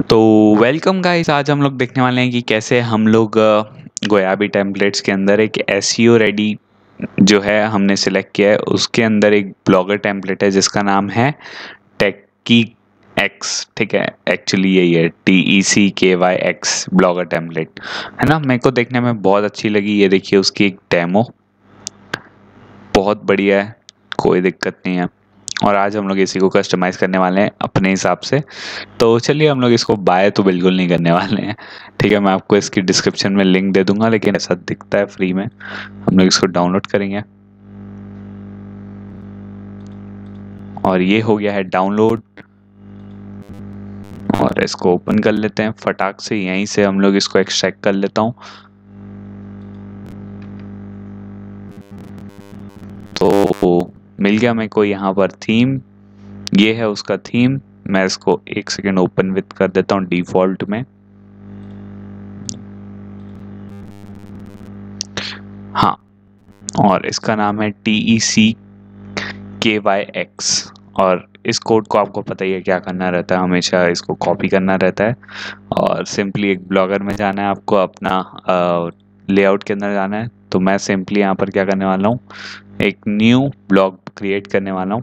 तो welcome guys, आज हम लोग देखने वाले हैं कि कैसे हम लोग गोयाबी टेम्पलेट्स के अंदर एक एसईओ रेडी जो है हमने सिलेक्ट किया है, उसके अंदर एक ब्लॉगर टेम्पलेट है जिसका नाम है टेक्कीएक्स। ठीक है, एक्चुअली यही है TECKYEX ब्लॉगर टेम्पलेट है ना। मेरे को देखने में बहुत अच्छी लगी। ये देखिए उसकी एक डेमो बहुत बढ़िया है, कोई दिक्कत नहीं है, और आज हम लोग इसी को कस्टमाइज़ करने वाले हैं अपने हिसाब से। तो चलिए, हम लोग इसको बाय तो बिल्कुल नहीं करने वाले हैं। ठीक है, मैं आपको इसकी डिस्क्रिप्शन में लिंक दे दूंगा, लेकिन ऐसा दिखता है फ्री में। हम लोग इसको डाउनलोड करेंगे और ये हो गया है डाउनलोड, और इसको ओपन कर लेते हैं फटाक से। यहीं से हम लोग इसको एक्सट्रैक्ट कर लेता हूँ। तो मिल गया मेरे को यहाँ पर थीम, ये है उसका थीम। मैं इसको एक सेकेंड ओपन विथ कर देता हूँ डिफ़ॉल्ट में। हाँ, और इसका नाम है TECKYEX, और इस कोड को आपको पता ही है क्या करना रहता है, हमेशा इसको कॉपी करना रहता है। और सिंपली एक ब्लॉगर में जाना है आपको, अपना लेआउट के अंदर जाना है। तो मैं सिंपली यहाँ पर क्या करने वाला हूँ, एक न्यू ब्लॉग क्रिएट करने वाला हूँ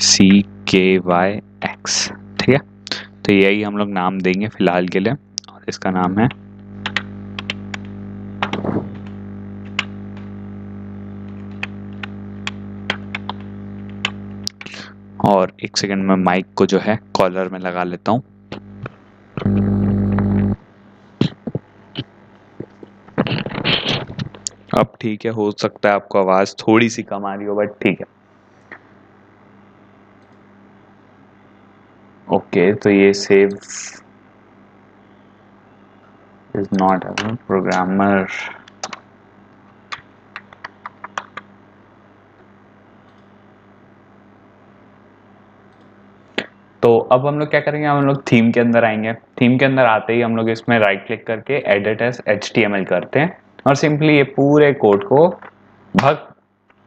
TECKYEX। ठीक है, तो यही हम लोग नाम देंगे फिलहाल के लिए, और इसका नाम है और एक सेकंड में माइक को जो है कॉलर में लगा लेता हूँ। अब ठीक है, हो सकता है आपको आवाज़ थोड़ी सी कम आ रही हो, बट ठीक है, ओके। तो ये save is not a programmer, तो अब हम लोग क्या करेंगे, हम लोग थीम के अंदर आएंगे। थीम के अंदर आते ही हम लोग इसमें राइट क्लिक करके एडिट एज HTML करते हैं, और सिंपली ये पूरे कोड को भग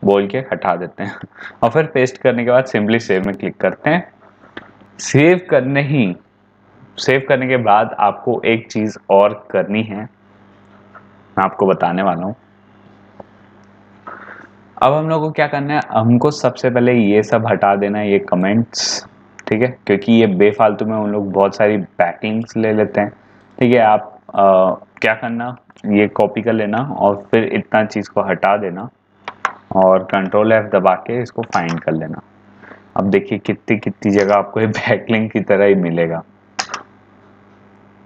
बोल के हटा देते हैं, और फिर पेस्ट करने के बाद सिंपली सेव में क्लिक करते हैं। सेव करने के बाद आपको एक चीज़ और करनी है, मैं आपको बताने वाला हूँ। अब हम लोग को क्या करना है, हमको सबसे पहले ये सब हटा देना है, ये कमेंट्स। ठीक है, क्योंकि ये बेफालतू में उन लोग बहुत सारी बैकिंग्स ले लेते हैं। ठीक है, आप क्या करना, ये कॉपी कर लेना और फिर इतना चीज़ को हटा देना, और Ctrl+F दबा के इसको फाइंड कर लेना। अब देखिए कितनी जगह आपको ये बैकलिंक की तरह ही मिलेगा,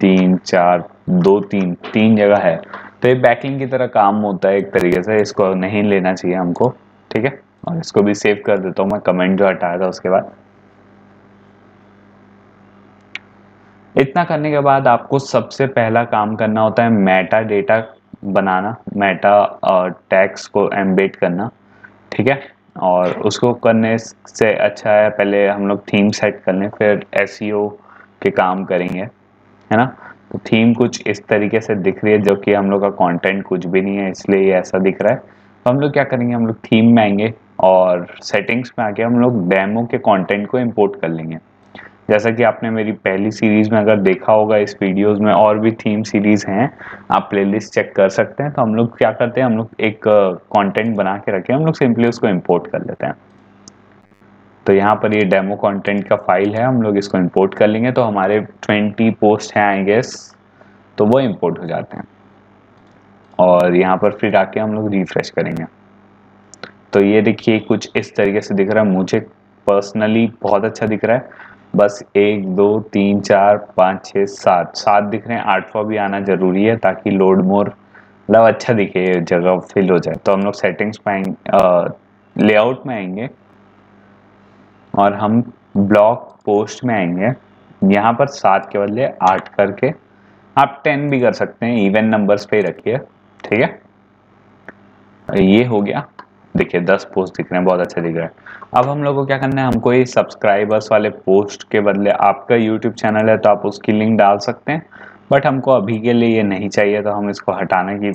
3 4 2 3 जगह है। तो ये बैकलिंक की तरह काम होता है एक तरीके से, इसको नहीं लेना चाहिए हमको। ठीक है, और इसको भी सेव कर देता हूँ मैं, कमेंट जो हटाया था उसके बाद। इतना करने के बाद आपको सबसे पहला काम करना होता है मेटा डेटा बनाना, मेटा टैग्स को एम्बेड करना। ठीक है, और उसको करने से अच्छा है पहले हम लोग थीम सेट कर लें, फिर एसईओ के काम करेंगे, है ना। तो थीम कुछ इस तरीके से दिख रही है, जो कि हम लोग का कंटेंट कुछ भी नहीं है, इसलिए ये ऐसा दिख रहा है। तो हम लोग क्या करेंगे, हम लोग थीम में आएंगे और सेटिंग्स में आके हम लोग डेमो के कंटेंट को इंपोर्ट कर लेंगे। जैसा कि आपने मेरी पहली सीरीज़ में अगर देखा होगा, इस वीडियोस में और भी थीम सीरीज़ हैं, आप प्लेलिस्ट चेक कर सकते हैं। तो हम लोग क्या करते हैं, हम लोग एक कंटेंट बना के रखे, हम लोग सिंपली उसको इंपोर्ट कर लेते हैं। तो यहाँ पर ये डेमो कंटेंट का फाइल है, हम लोग इसको इंपोर्ट कर लेंगे। तो हमारे 20 पोस्ट हैं आई गेस, तो वो इम्पोर्ट हो जाते हैं, और यहाँ पर फिर आके हम लोग रिफ्रेश करेंगे। तो ये देखिए कुछ इस तरीके से दिख रहा है, मुझे पर्सनली बहुत अच्छा दिख रहा है। बस 1 2 3 4 5 6 7 दिख रहे हैं, 8वां भी आना ज़रूरी है ताकि लोड मोर मतलब अच्छा दिखे, जगह फिल हो जाए। तो हम लोग सेटिंग्स में आएंगे, लेआउट में आएंगे, और हम ब्लॉग पोस्ट में आएंगे। यहाँ पर 7 के बदले 8 करके आप 10 भी कर सकते हैं, इवन नंबर्स पे रखिए। ठीक है, ये हो गया। देखिए 10 पोस्ट दिख रहे हैं, बहुत अच्छा दिख रहा है। अब हम लोग को क्या करना है, हमको ये सब्सक्राइबर्स वाले पोस्ट के बदले, आपका यूट्यूब चैनल है तो आप उसकी लिंक डाल सकते हैं, बट हमको अभी के लिए ये नहीं चाहिए, तो हम इसको हटाएंगे।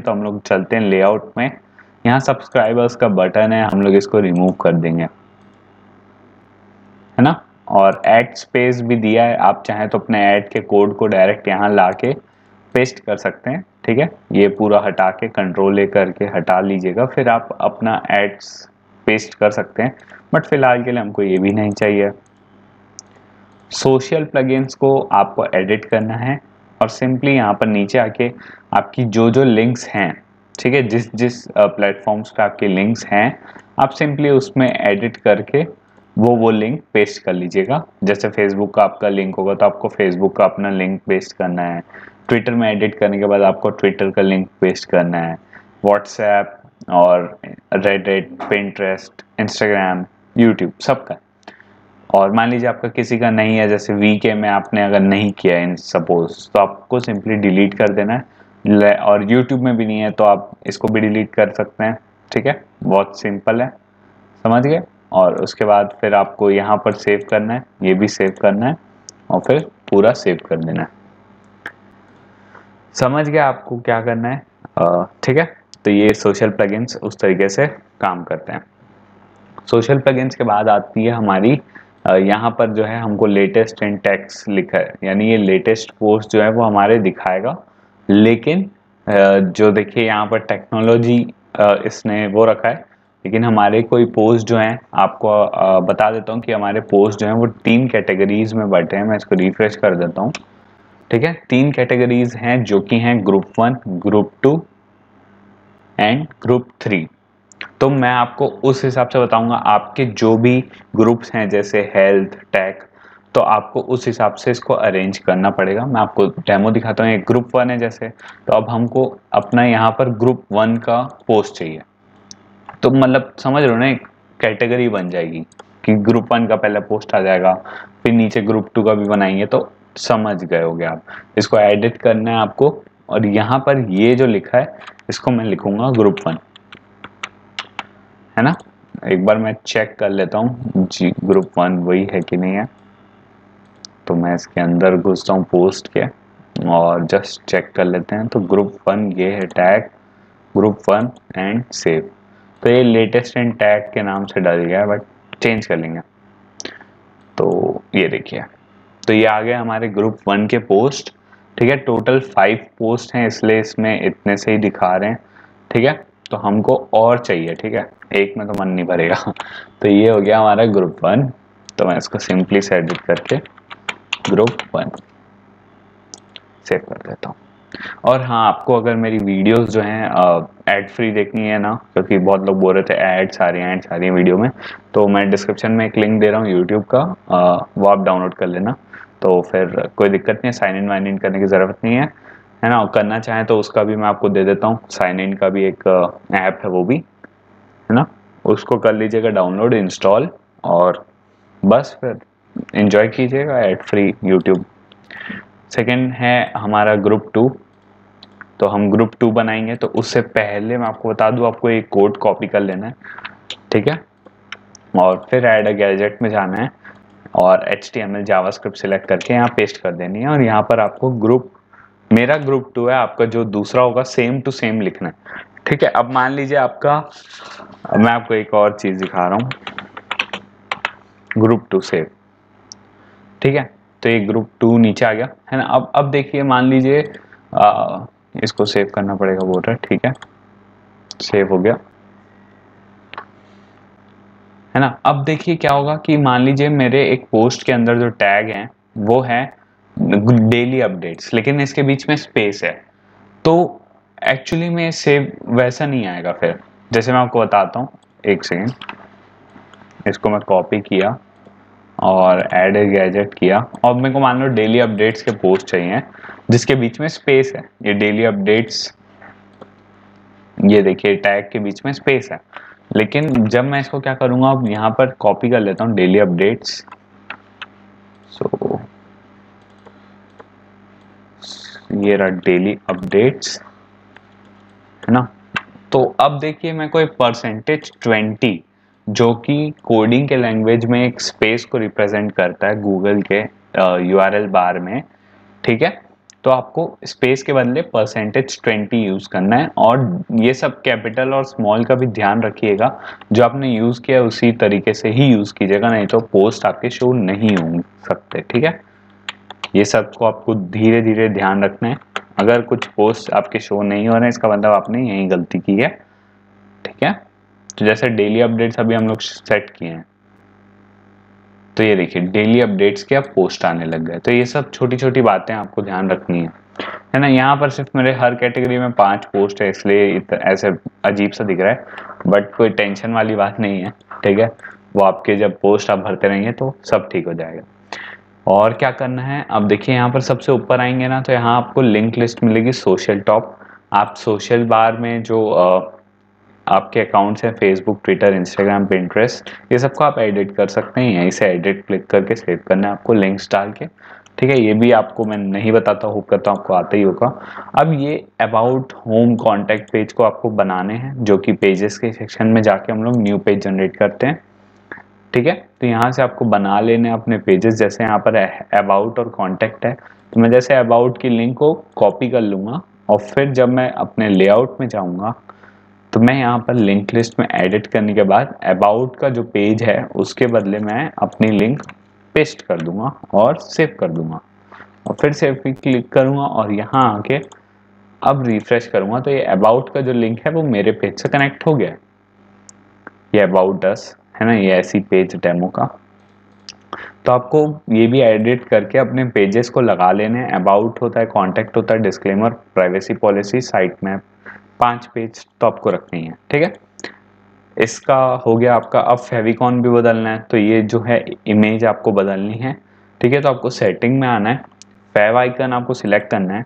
तो हम लोग चलते हैं लेआउट में, यहाँ सब्सक्राइबर्स का बटन है, हम लोग इसको रिमूव कर देंगे, है ना। और ऐड स्पेस भी दिया है, आप चाहें तो अपने ऐड के कोड को डायरेक्ट यहाँ ला के पेस्ट कर सकते हैं। ठीक है, ये पूरा हटा के कंट्रोल ए करके हटा लीजिएगा, फिर आप अपना एड्स पेस्ट कर सकते हैं। बट फिलहाल के लिए हमको ये भी नहीं चाहिए। सोशल प्लगइन्स को आपको एडिट करना है और सिंपली यहाँ पर नीचे आके आपकी जो जो लिंक्स हैं, ठीक है, जिस प्लेटफॉर्म्स पे आपके लिंक्स हैं, आप सिंपली उसमें एडिट करके वो लिंक पेस्ट कर लीजिएगा। जैसे फेसबुक का आपका लिंक होगा तो आपको फेसबुक का अपना लिंक पेस्ट करना है, ट्विटर में एडिट करने के बाद आपको ट्विटर का लिंक पेस्ट करना है, व्हाट्सएप और रेडिट, पिंटरेस्ट, इंस्टाग्राम, यूट्यूब सबका। और मान लीजिए आपका किसी का नहीं है, जैसे वीके में आपने अगर नहीं किया है सपोज, तो आपको सिंपली डिलीट कर देना है। और यूट्यूब में भी नहीं है तो आप इसको भी डिलीट कर सकते हैं। ठीक है, बहुत सिंपल है, समझ गए। और उसके बाद फिर आपको यहाँ पर सेव करना है, ये भी सेव करना है और फिर पूरा सेव कर देना है। समझ गया आपको क्या करना है। ठीक है, तो ये सोशल प्लगइन्स उस तरीके से काम करते हैं। सोशल प्लगइन्स के बाद आती है हमारी, यहाँ पर जो है हमको लेटेस्ट इन टेक्स लिखा है, यानी ये लेटेस्ट पोस्ट जो है वो हमारे दिखाएगा। लेकिन जो देखिए यहाँ पर टेक्नोलॉजी इसने वो रखा है, लेकिन हमारे कोई पोस्ट जो हैं, आपको बता देता हूँ कि हमारे पोस्ट जो हैं वो 3 कैटेगरीज में बटे हैं। मैं इसको रिफ्रेश कर देता हूँ। ठीक है, 3 कैटेगरीज हैं जो कि हैं ग्रुप 1, ग्रुप 2 एंड ग्रुप 3। तो मैं आपको उस हिसाब से बताऊंगा, आपके जो भी ग्रुप्स हैं जैसे हेल्थ, टेक, तो आपको उस हिसाब से इसको अरेंज करना पड़ेगा। मैं आपको डेमो दिखाता हूँ। एक ग्रुप 1 है जैसे, तो अब हमको अपना यहाँ पर ग्रुप 1 का पोस्ट चाहिए। तो मतलब समझ रहे हो ना, एक कैटेगरी बन जाएगी कि ग्रुप 1 का पहला पोस्ट आ जाएगा, फिर नीचे ग्रुप 2 का भी बनाएंगे। तो समझ गए होगे आप, इसको एडिट करना है आपको। और यहाँ पर ये जो लिखा है इसको मैं लिखूंगा ग्रुप 1, है ना। एक बार मैं चेक कर लेता हूँ जी ग्रुप 1 वही है कि नहीं है। तो मैं इसके अंदर घुसता हूँ पोस्ट के और जस्ट चेक कर लेते हैं। तो ग्रुप 1 ये है, टैग ग्रुप 1 एंड सेव। तो ये लेटेस्ट एंड टैग के नाम से डाल गया है, बट चेंज कर लेंगे। तो ये देखिए, तो ये आ गए हमारे ग्रुप 1 के पोस्ट। ठीक है, टोटल 5 पोस्ट हैं, इसलिए इसमें इतने से ही दिखा रहे हैं। ठीक है, तो हमको और चाहिए। ठीक है, एक में तो मन नहीं भरेगा। तो ये हो गया हमारा ग्रुप 1। तो मैं इसको सिंपली से एडिट करके ग्रुप 1 सेव कर देता हूँ। और हाँ, आपको अगर मेरी वीडियोस जो हैं ऐड फ्री देखनी है ना, क्योंकि बहुत लोग बोल रहे थे ऐड्स आ रही हैं वीडियो में, तो मैं डिस्क्रिप्शन में एक लिंक दे रहा हूँ यूट्यूब का, वो आप डाउनलोड कर लेना। तो फिर कोई दिक्कत नहीं है, साइन इन करने की ज़रूरत नहीं है, है ना। और करना चाहें तो उसका भी मैं आपको दे देता हूँ, साइन इन का भी एक ऐप है वो भी, है ना। उसको कर लीजिएगा डाउनलोड, इंस्टॉल, और बस फिर इन्जॉय कीजिएगा ऐड फ्री यूट्यूब। सेकेंड है हमारा ग्रुप 2। तो हम ग्रुप 2 बनाएंगे, तो उससे पहले मैं आपको बता दूं, आपको एक कोड कॉपी कर लेना है। ठीक है, और फिर ऐड अ गैजेट में जाना है और HTML जावास्क्रिप्ट सिलेक्ट करके यहाँ पेस्ट कर देनी है। और यहाँ पर आपको मेरा ग्रुप 2 है, आपका जो दूसरा होगा सेम टू सेम लिखना है। ठीक है, अब मान लीजिए आपका, मैं आपको एक और चीज़ दिखा रहा हूँ, ग्रुप 2 सेव। ठीक है, तो ये ग्रुप 2 नीचे आ गया, है ना। अब देखिए, मान लीजिए इसको सेव करना पड़ेगा बोल रहा है। ठीक है, सेव हो गया, है ना। अब देखिए क्या होगा कि मान लीजिए मेरे एक पोस्ट के अंदर जो टैग है वो है डेली अपडेट्स, लेकिन इसके बीच में स्पेस है, तो एक्चुअली में सेव वैसा नहीं आएगा। फिर जैसे मैं आपको बताता हूँ, एक सेकेंड, इसको मैं कॉपी किया और ऐड ए गैजेट किया, और मेरे को मान लो डेली अपडेट्स के पोस्ट चाहिए जिसके बीच में स्पेस है। ये डेली अपडेट्स, ये देखिए टैग के बीच में स्पेस है, लेकिन जब मैं इसको क्या करूँगा, अब यहाँ पर कॉपी कर लेता हूँ डेली अपडेट्स, सो ये रहा डेली अपडेट्स, है ना। तो अब देखिए मेरे को एक %20 जो कि कोडिंग के लैंग्वेज में एक स्पेस को रिप्रेजेंट करता है गूगल के URL बार में। ठीक है, तो आपको स्पेस के बदले %20 यूज़ करना है। और ये सब कैपिटल और स्मॉल का भी ध्यान रखिएगा, जो आपने यूज़ किया उसी तरीके से ही यूज़ कीजिएगा, नहीं तो पोस्ट आपके शो नहीं हो सकते। ठीक है, ये सब को आपको धीरे धीरे ध्यान रखना है। अगर कुछ पोस्ट आपके शो नहीं हो रहे हैं, इसका मतलब आपने यही गलती की है। ठीक है, तो जैसे डेली अपडेट्स अभी हम लोग सेट किए हैं, तो ये देखिए डेली अपडेट्स के अब पोस्ट आने लग गए। तो ये सब छोटी छोटी बातें आपको ध्यान रखनी है ना। यहाँ पर सिर्फ मेरे हर कैटेगरी में 5 पोस्ट है, इसलिए ऐसे अजीब सा दिख रहा है, बट कोई टेंशन वाली बात नहीं है। ठीक है, वो आपके जब पोस्ट आप भरते रहेंगे तो सब ठीक हो जाएगा। और क्या करना है, अब देखिए यहाँ पर सबसे ऊपर आएंगे ना, तो यहाँ आपको लिंक लिस्ट मिलेगी सोशल टॉप। आप सोशल बार में जो आपके अकाउंट्स हैं फेसबुक, ट्विटर, इंस्टाग्राम, पिंटरेस्ट, ये सबको आप एडिट कर सकते हैं। यहीं से एडिट क्लिक करके सेव करना है आपको, लिंक्स डाल के। ठीक है, ये भी आपको मैं नहीं बताता, होप करता हूँ आपको आता ही होगा। अब ये अबाउट होम कॉन्टैक्ट पेज को आपको बनाने हैं, जो कि पेजेस के सेक्शन में जाके हम लोग न्यू पेज जनरेट करते हैं। ठीक है, तो यहाँ से आपको बना लेने अपने पेजेस। जैसे यहाँ पर अबाउट और कॉन्टैक्ट है, तो मैं जैसे अबाउट की लिंक को कॉपी कर लूँगा, और फिर जब मैं अपने लेआउट में जाऊँगा तो मैं यहाँ पर लिंक लिस्ट में एडिट करने के बाद अबाउट का जो पेज है उसके बदले मैं अपनी लिंक पेस्ट कर दूंगा और सेव कर दूंगा, और फिर सेव पे क्लिक करूँगा और यहाँ आके अब रिफ्रेश करूँगा, तो ये अबाउट का जो लिंक है वो मेरे पेज से कनेक्ट हो गया है। ये अबाउट अस है ना, ये ऐसी पेज डेमो का। तो आपको ये भी एडिट करके अपने पेजेस को लगा लेने हैं। अबाउट होता है, कॉन्टैक्ट होता है, disclaimer, privacy policy, site map, 5 page तो आपको रखनी है। ठीक है, इसका हो गया आपका। अब फेविकॉन भी बदलना है, तो ये जो है इमेज आपको बदलनी है। ठीक है, तो आपको सेटिंग में आना है, फेव आइकन आपको सिलेक्ट करना है,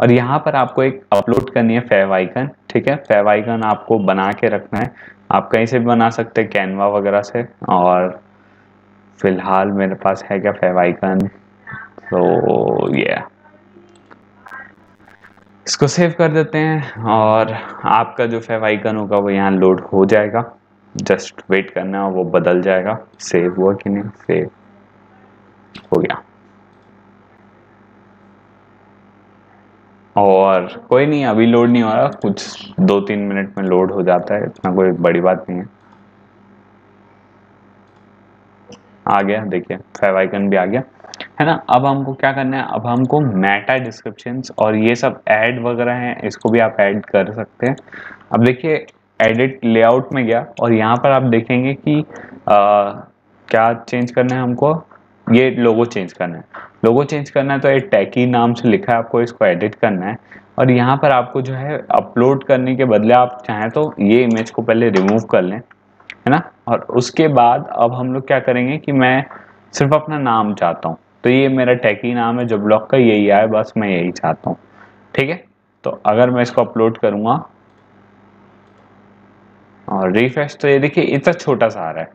और यहाँ पर आपको एक अपलोड करनी है फेव आइकन। ठीक है, फेव आइकन आपको बना के रखना है। आप कहीं से भी बना सकते हैं, कैनवा वगैरह से। और फिलहाल मेरे पास है क्या फेव आइकन, तो ये इसको सेव कर देते हैं, और आपका जो फेव आइकन होगा वो यहाँ लोड हो जाएगा। जस्ट वेट करना है, और वो बदल जाएगा। सेव हुआ कि नहीं, सेव हो गया। और कोई नहीं, अभी लोड नहीं हो रहा, कुछ 2-3 मिनट में लोड हो जाता है, इतना कोई बड़ी बात नहीं है। आ गया, देखिए फेव आइकन भी आ गया है ना। अब हमको क्या करना है, अब हमको मेटा डिस्क्रिप्शंस और ये सब ऐड वगैरह हैं, इसको भी आप ऐड कर सकते हैं। अब देखिए एडिट लेआउट में गया, और यहाँ पर आप देखेंगे कि क्या चेंज करना है हमको, ये लोगो चेंज करना है। लोगो चेंज करना है तो ये टैकी नाम से लिखा है, आपको इसको एडिट करना है। और यहाँ पर आपको जो है अपलोड करने के बदले आप चाहें तो ये इमेज को पहले रिमूव कर लें, है ना। और उसके बाद अब हम लोग क्या करेंगे कि मैं सिर्फ अपना नाम चाहता हूँ, तो ये मेरा टैकी नाम है जो ब्लॉग का, यही आए, बस मैं यही चाहता हूँ। ठीक है, तो अगर मैं इसको अपलोड करूँगा और रिफ्रेश, तो ये देखिए इतना छोटा सा आ रहा है,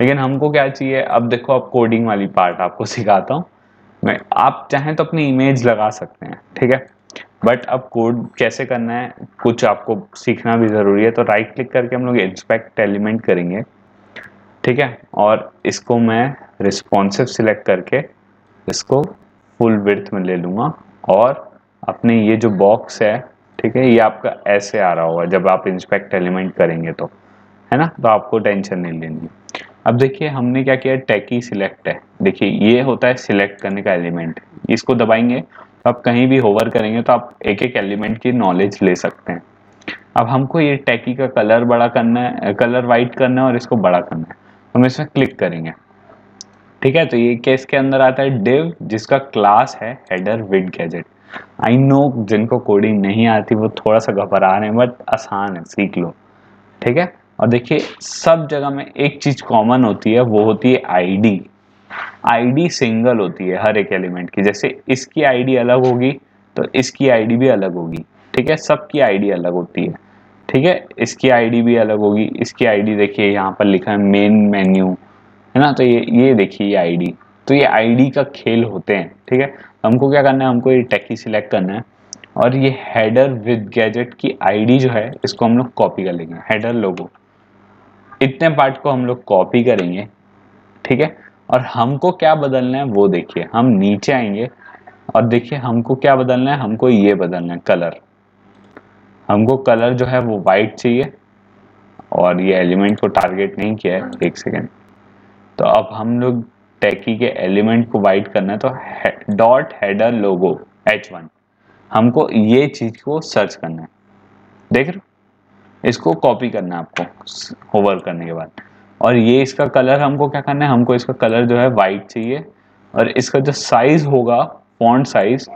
लेकिन हमको क्या चाहिए। अब देखो, अब कोडिंग वाली पार्ट आपको सिखाता हूँ मैं। आप चाहें तो अपनी इमेज लगा सकते हैं, ठीक है, बट अब कोड कैसे करना है कुछ आपको सीखना भी ज़रूरी है। तो राइट क्लिक करके हम लोग इंस्पेक्ट एलिमेंट करेंगे। ठीक है, और इसको मैं रिस्पॉन्सिव सिलेक्ट करके इसको फुल विड्थ में ले लूँगा, और अपने ये जो बॉक्स है, ठीक है, ये आपका ऐसे आ रहा होगा जब आप इंस्पेक्ट एलिमेंट करेंगे, तो है ना, तो आपको टेंशन नहीं लेनी। अब देखिए हमने क्या किया, टैकी सिलेक्ट है। देखिए ये होता है सिलेक्ट करने का एलिमेंट, इसको दबाएंगे तो आप कहीं भी होवर करेंगे तो आप एक एक एलिमेंट की नॉलेज ले सकते हैं। अब हमको ये टैकी का कलर बड़ा करना है, कलर वाइट करना है, और इसको बड़ा करना है, हम इसमें क्लिक करेंगे। ठीक है, तो ये केस के अंदर आता है डिव, जिसका क्लास है header with gadget. I know जिनको कोडिंग नहीं आती वो थोड़ा सा घबरा रहे हैं, बट आसान है, सीख लो। ठीक है, और देखिए सब जगह में एक चीज़ कॉमन होती है, वो होती है आईडी। आईडी सिंगल होती है हर एक एलिमेंट की, जैसे इसकी आईडी अलग होगी तो इसकी आईडी भी अलग होगी। ठीक है, सबकी आईडी अलग होती है। ठीक है, इसकी आईडी भी अलग होगी, इसकी आईडी देखिए यहाँ पर लिखा है मेन मेन्यू, है ना, तो ये देखिए ये आईडी, तो ये आईडी का खेल होते हैं। ठीक है, तो हमको क्या करना है, हमको ये टैकी सिलेक्ट करना है, और ये हेडर विद गैजेट की आईडी जो है इसको हम लोग कॉपी कर लेंगे। हेडर लोगो इतने पार्ट को हम लोग कॉपी करेंगे। ठीक है, और हमको क्या बदलना है वो देखिए, हम नीचे आएंगे और देखिए हमको क्या बदलना है, हमको ये बदलना है कलर। हमको कलर जो है वो वाइट चाहिए और ये एलिमेंट को टारगेट नहीं किया है। एक सेकेंड, तो अब हम लोग टैकी के एलिमेंट को वाइट करना है, तो डॉट हेडर लोगो H1 हमको ये चीज़ को सर्च करना है। देख रहे हो, इसको कॉपी करना है आपको होवर करने के बाद। और ये इसका कलर हमको क्या करना है, हमको इसका कलर जो है वाइट चाहिए। और इसका जो साइज़ होगा फॉन्ट साइज़,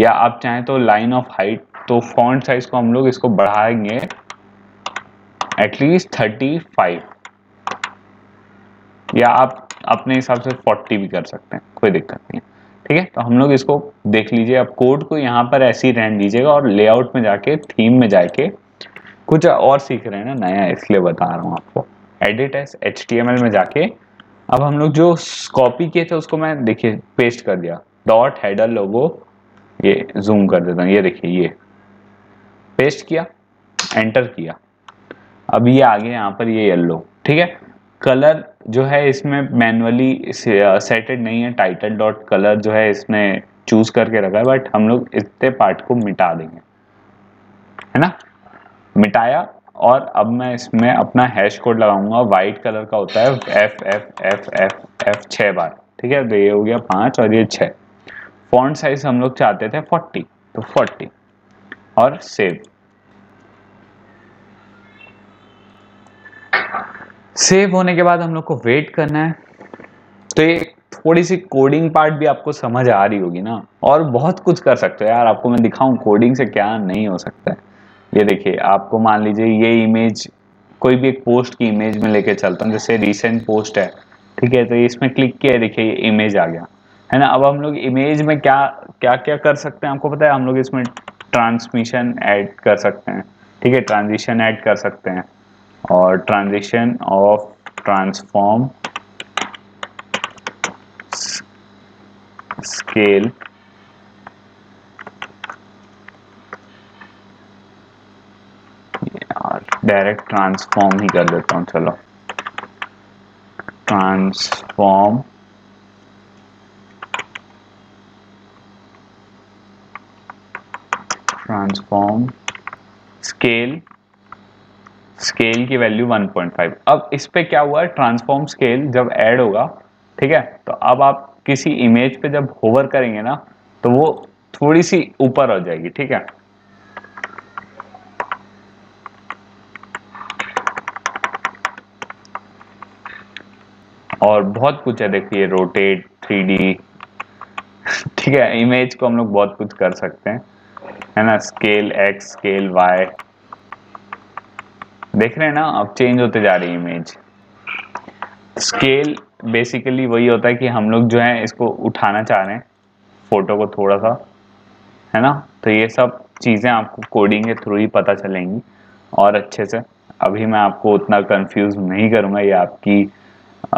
या आप चाहें तो लाइन ऑफ हाइट, तो फॉन्ट साइज़ को हम लोग इसको बढ़ाएंगे एटलीस्ट 35, या आप अपने हिसाब से 40 भी कर सकते हैं, कोई दिक्कत नहीं है। ठीक है, तो हम लोग इसको देख लीजिए। अब कोड को यहाँ पर ऐसे ही रहने दीजिएगा और लेआउट में जाके, थीम में जाके कुछ और सीख रहे हैं ना नया, इसलिए बता रहा हूँ आपको। एडिट एस HTML में जाके अब हम लोग जो कॉपी किए थे उसको मैं देखिए पेस्ट कर दिया। डॉट हेडर लोगो, ये जूम कर देता हूँ, ये देखिए ये पेस्ट किया, एंटर किया। अब ये आगे यहाँ पर ये येल्लो। ठीक है, कलर जो है इसमें मैन्युअली सेटेड नहीं है। टाइटल डॉट कलर जो है इसने चूज करके रखा है, बट हम लोग इतने पार्ट को मिटा देंगे, है ना। मिटाया, और अब मैं इसमें अपना हैश कोड लगाऊंगा। वाइट कलर का होता है F F F F F 6 बार। ठीक है, तो ये हो गया 5 और ये 6। फॉन्ट साइज हम लोग चाहते थे 40, तो 40 और सेव। सेव होने के बाद हम लोग को वेट करना है। तो ये थोड़ी सी कोडिंग पार्ट भी आपको समझ आ रही होगी ना, और बहुत कुछ कर सकते हो यार। आपको मैं दिखाऊं कोडिंग से क्या नहीं हो सकता है। ये देखिए, आपको मान लीजिए ये इमेज, कोई भी एक पोस्ट की इमेज में लेके चलता हूँ, जैसे रिसेंट पोस्ट है। ठीक है, तो इसमें क्लिक किया, देखिए ये इमेज आ गया, है ना। अब हम लोग इमेज में क्या क्या क्या कर सकते हैं आपको पता है। हम लोग इसमें ट्रांसमिशन ऐड कर सकते हैं, ठीक है, ट्रांजिशन ऐड कर सकते हैं, और ट्रांजिशन ऑफ ट्रांसफॉर्म स्केल यार, डायरेक्ट ट्रांसफॉर्म ही कर देता हूँ। चलो, ट्रांसफॉर्म स्केल, स्केल की वैल्यू 1.5। अब इस पे क्या हुआ है, ट्रांसफॉर्म स्केल जब ऐड होगा, ठीक है, तो अब आप किसी इमेज पे जब होवर करेंगे ना, तो वो थोड़ी सी ऊपर हो जाएगी। ठीक है, और बहुत कुछ है, देखिए रोटेट 3D। ठीक है, इमेज को हम लोग बहुत कुछ कर सकते हैं, है ना। स्केल X, स्केल Y, देख रहे हैं ना, अब चेंज होते जा रही है इमेज। स्केल बेसिकली वही होता है कि हम लोग जो है इसको उठाना चाह रहे हैं फोटो को थोड़ा सा, है ना। तो ये सब चीज़ें आपको कोडिंग के थ्रू ही पता चलेंगी और अच्छे से। अभी मैं आपको उतना कंफ्यूज नहीं करूँगा, ये आपकी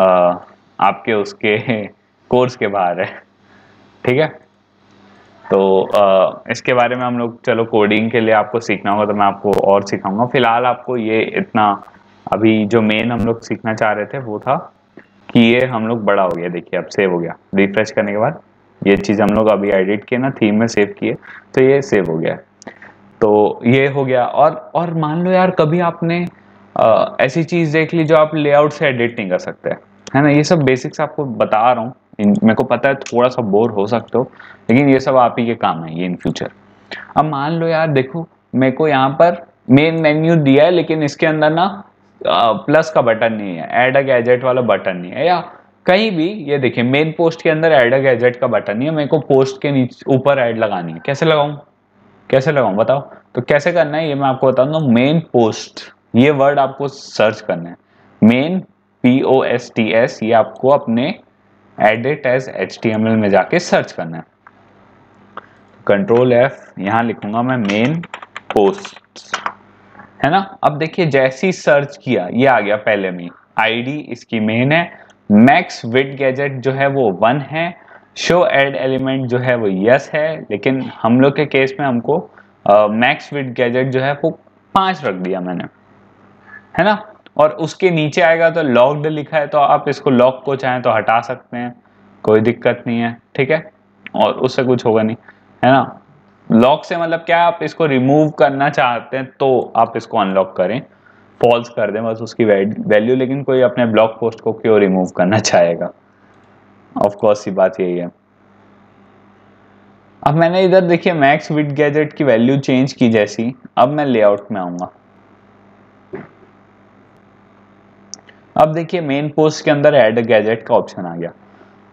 आपके उसके कोर्स के बाहर है। ठीक है, तो इसके बारे में हम लोग, चलो कोडिंग के लिए आपको सीखना होगा तो मैं आपको और सिखाऊंगा। फिलहाल आपको ये इतना, अभी जो मेन हम लोग सीखना चाह रहे थे वो था कि ये हम लोग बड़ा हो गया। देखिए अब सेव हो गया, रिफ्रेश करने के बाद ये चीज़ हम लोग अभी एडिट किए ना, थीम में सेव किए, तो ये सेव हो गया। तो ये हो गया। और मान लो यार कभी आपने ऐसी चीज़ देख ली जो आप लेआउट से एडिट नहीं कर सकते, है ना। ये सब बेसिक्स आपको बता रहा हूँ, मेरे को पता है थोड़ा सा बोर हो सकते हो, लेकिन ये सब आप ही के काम है ये इन फ्यूचर। अब मान लो यार, देखो मेरे को यहाँ पर मेन मेन्यू दिया है, लेकिन इसके अंदर ना प्लस का बटन नहीं है, ऐड अ गैजेट वाला बटन नहीं है, या कहीं भी। ये देखिए मेन पोस्ट के अंदर ऐड अ गैजेट का बटन नहीं है, मेरे को पोस्ट के नीचे ऊपर ऐड लगानी है। कैसे लगाऊँ, कैसे लगाऊँ बताओ। तो कैसे करना है ये मैं आपको बताऊँगा। मेन पोस्ट ये वर्ड आपको सर्च करना है, मेन POSTS, ये आपको अपने एडिट एज HTML में जाके सर्च करना है। Ctrl+F, यहाँ लिखूंगा मैं मेन पोस्ट, है ना। अब देखिए जैसे ही सर्च किया ये आ गया पहले में। ID इसकी मेन है, मैक्स विड्थ गैजेट जो है वो 1 है, शो एड एलिमेंट जो है वो यस है, लेकिन हम लोग के केस में हमको मैक्स विड्थ गैजेट जो है वो 5 रख दिया मैंने, है ना। और उसके नीचे आएगा तो लॉक्ड लिखा है, तो आप इसको लॉक को चाहें तो हटा सकते हैं, कोई दिक्कत नहीं है। ठीक है, और उससे कुछ होगा नहीं, है ना। लॉक से मतलब क्या, आप इसको रिमूव करना चाहते हैं तो आप इसको अनलॉक करें, फॉल्स कर दें बस उसकी वैल्यू। लेकिन कोई अपने ब्लॉग पोस्ट को क्यों रिमूव करना चाहेगा, ऑफकोर्स ही बात यही है। अब मैंने इधर देखिए मैक्स विथ गैजेट की वैल्यू चेंज की जैसी। अब मैं लेआउट में आऊँगा, अब देखिए मेन पोस्ट के अंदर ऐड गैजेट का ऑप्शन आ गया।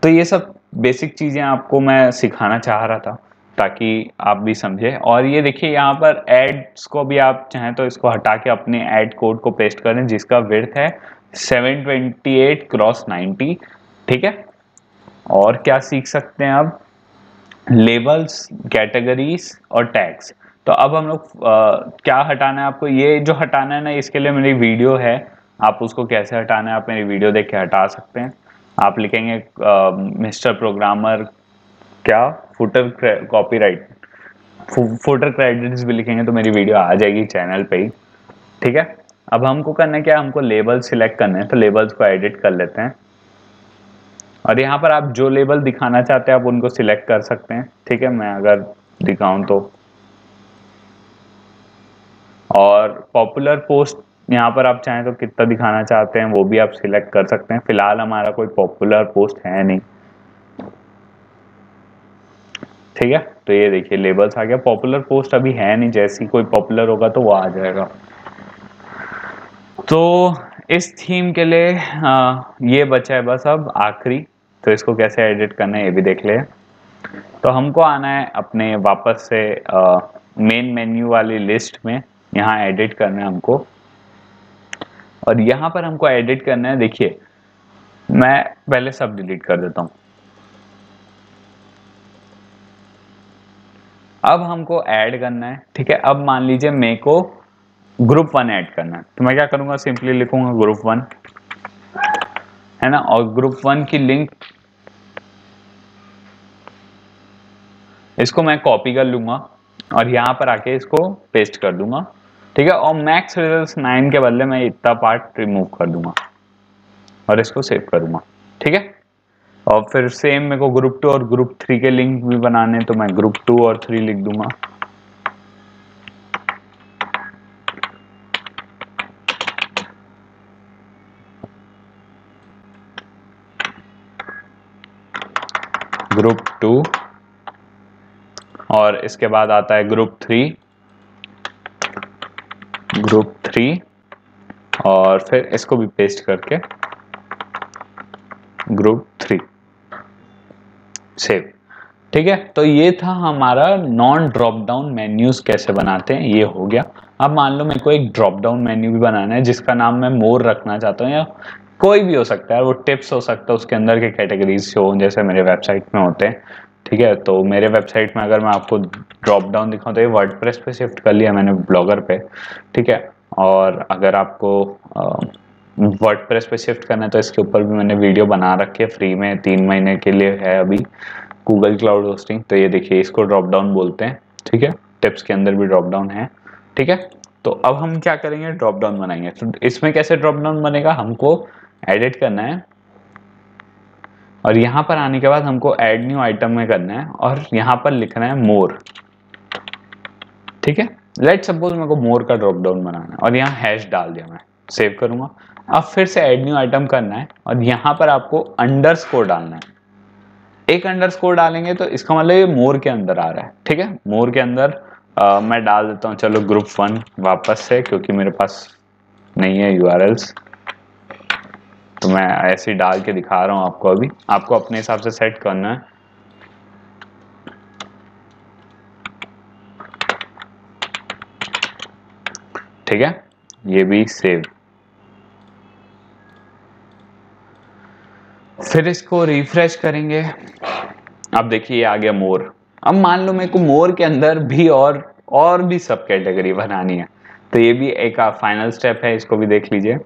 तो ये सब बेसिक चीज़ें आपको मैं सिखाना चाह रहा था ताकि आप भी समझे। और ये देखिए यहाँ पर एड्स को भी आप चाहें तो इसको हटा के अपने ऐड कोड को पेस्ट करें जिसका विड्थ है 728x90, ठीक है। और क्या सीख सकते हैं अब, लेबल्स, कैटेगरीज और टैग्स। तो अब हम लोग क्या हटाना है आपको, ये जो हटाना है ना इसके लिए मेरी वीडियो है, आप उसको कैसे हटाना है आप मेरी वीडियो देख के हटा सकते हैं। आप लिखेंगे मिस्टर प्रोग्रामर क्या फुटर कॉपीराइट फुटर क्रेडिट्स भी लिखेंगे तो मेरी वीडियो आ जाएगी चैनल पे ही, ठीक है। अब हमको करना क्या है, हमको लेबल सिलेक्ट करना है, तो लेबल्स को एडिट कर लेते हैं। और यहाँ पर आप जो लेबल दिखाना चाहते हैं आप उनको सिलेक्ट कर सकते हैं, ठीक है। मैं अगर दिखाऊँ तो, और पॉपुलर पोस्ट यहाँ पर आप चाहें तो कितना दिखाना चाहते हैं वो भी आप सिलेक्ट कर सकते हैं। फिलहाल हमारा कोई पॉपुलर पोस्ट है नहीं, ठीक है। तो ये देखिए लेबल्स आ गया, पॉपुलर पोस्ट अभी है नहीं, जैसी कोई पॉपुलर होगा तो वो आ जाएगा। तो इस थीम के लिए ये बचा है बस अब आखिरी, तो इसको कैसे एडिट करना है ये भी देख ले। तो हमको आना है अपने वापस से मेन मेन्यू वाली लिस्ट में, यहाँ एडिट करना है हमको। और यहाँ पर हमको एडिट करना है, देखिए मैं पहले सब डिलीट कर देता हूँ। अब हमको ऐड करना है, ठीक है। अब मान लीजिए मेरे को ग्रुप वन ऐड करना है, तो मैं क्या करूँगा, सिंपली लिखूंगा ग्रुप वन, है ना। और ग्रुप वन की लिंक इसको मैं कॉपी कर लूँगा और यहाँ पर आके इसको पेस्ट कर दूंगा, ठीक है। और मैक्स रिजल्ट 9 के बदले मैं इतना पार्ट रिमूव कर दूंगा और इसको सेव करूँगा, ठीक है। और फिर सेम मेरे को ग्रुप 2 और ग्रुप 3 के लिंक भी बनाने, तो मैं ग्रुप 2 और 3 लिख दूंगा, ग्रुप 2, और इसके बाद आता है ग्रुप 3, ग्रुप 3, और फिर इसको भी पेस्ट करके ग्रुप 3 सेव, ठीक है। तो ये था हमारा नॉन ड्रॉप डाउन मेन्यूज कैसे बनाते हैं, ये हो गया। अब मान लो मेरे को एक ड्रॉप डाउन मेन्यू भी बनाना है जिसका नाम मैं मोर रखना चाहता हूँ, या कोई भी हो सकता है, वो टिप्स हो सकता है, उसके अंदर के कैटेगरीज हो जैसे मेरे वेबसाइट में होते हैं, ठीक है। तो मेरे वेबसाइट में अगर मैं आपको ड्रॉप डाउन दिखाऊँ तो ये वर्डप्रेस पे शिफ्ट कर लिया मैंने, ब्लॉगर पे, ठीक है। और अगर आपको वर्डप्रेस पे शिफ्ट करना है तो इसके ऊपर भी मैंने वीडियो बना रखी है फ्री में, 3 महीने के लिए है अभी, गूगल क्लाउड होस्टिंग। तो ये देखिए इसको ड्रॉप डाउन बोलते हैं, ठीक है। टिप्स के अंदर भी ड्रॉप डाउन है, ठीक है। तो अब हम क्या करेंगे, ड्रॉप डाउन बनाएंगे। तो इसमें कैसे ड्रॉप डाउन बनेगा, हमको एडिट करना है और यहाँ पर आने के बाद हमको ऐड न्यू आइटम में करना है और यहाँ पर लिखना है मोर, ठीक है। लेट सपोज मेरे को मोर का ड्रॉप डाउन बनाना है और यहाँ हैश डाल दिया मैं, सेव करूँगा। अब फिर से ऐड न्यू आइटम करना है और यहाँ पर आपको अंडरस्कोर डालना है, एक अंडरस्कोर डालेंगे तो इसका मतलब ये मोर के अंदर आ रहा है, ठीक है। मोर के अंदर मैं डाल देता हूँ, चलो ग्रुप 1 वापस से, क्योंकि मेरे पास नहीं है यूआरएल्स तो मैं ऐसे ही डाल के दिखा रहा हूँ आपको, अभी आपको अपने हिसाब से सेट करना है। ठीक है, ये भी सेव। फिर इसको रिफ्रेश करेंगे, अब देखिए आ गया मोर। अब मान लो मेरे को मोर के अंदर भी और भी सब कैटेगरी बनानी है, तो ये भी एक फाइनल स्टेप है, इसको भी देख लीजिए।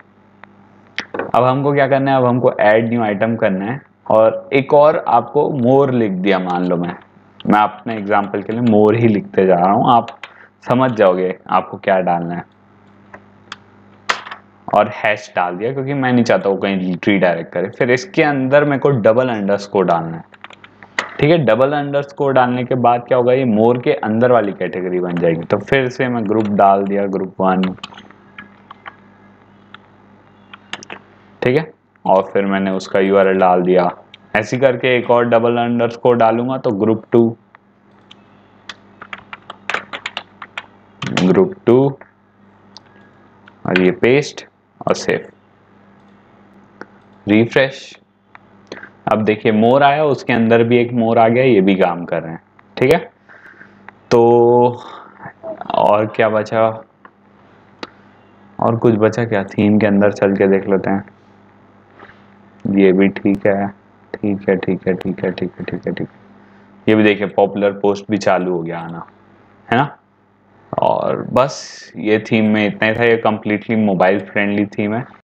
अब हमको क्या करना है, अब हमको ऐड न्यू आइटम करना है और एक और आपको मोर लिख दिया, मान लो मैं अपने एग्जांपल के लिए मोर ही लिखते जा रहा हूँ, आप समझ जाओगे आपको क्या डालना है। और हैश डाल दिया क्योंकि मैं नहीं चाहता वो कहीं रीडायरेक्ट करे। फिर इसके अंदर मेरे को डबल अंडरस्कोर डालना है, ठीक है। डबल अंडरस्कोर डालने के बाद क्या होगा, ये मोर के अंदर वाली कैटेगरी बन जाएगी। तो फिर से मैं ग्रुप डाल दिया, ग्रुप 1, ठीक है। और फिर मैंने उसका यूआरएल डाल दिया, ऐसी करके एक और डबल अंडरस्कोर डालूंगा तो ग्रुप 2 और ये पेस्ट और सेव, रिफ्रेश। अब देखिए मोर आया, उसके अंदर भी एक मोर आ गया, ये भी काम कर रहे हैं, ठीक है। तो और क्या बचा, और कुछ बचा क्या? थीम के अंदर चल के देख लेते हैं, ये भी ठीक है। ये भी देखिए पॉपुलर पोस्ट भी चालू हो गया आना, है ना। और बस ये थीम में इतना ही था, ये कम्प्लीटली मोबाइल फ्रेंडली थीम है।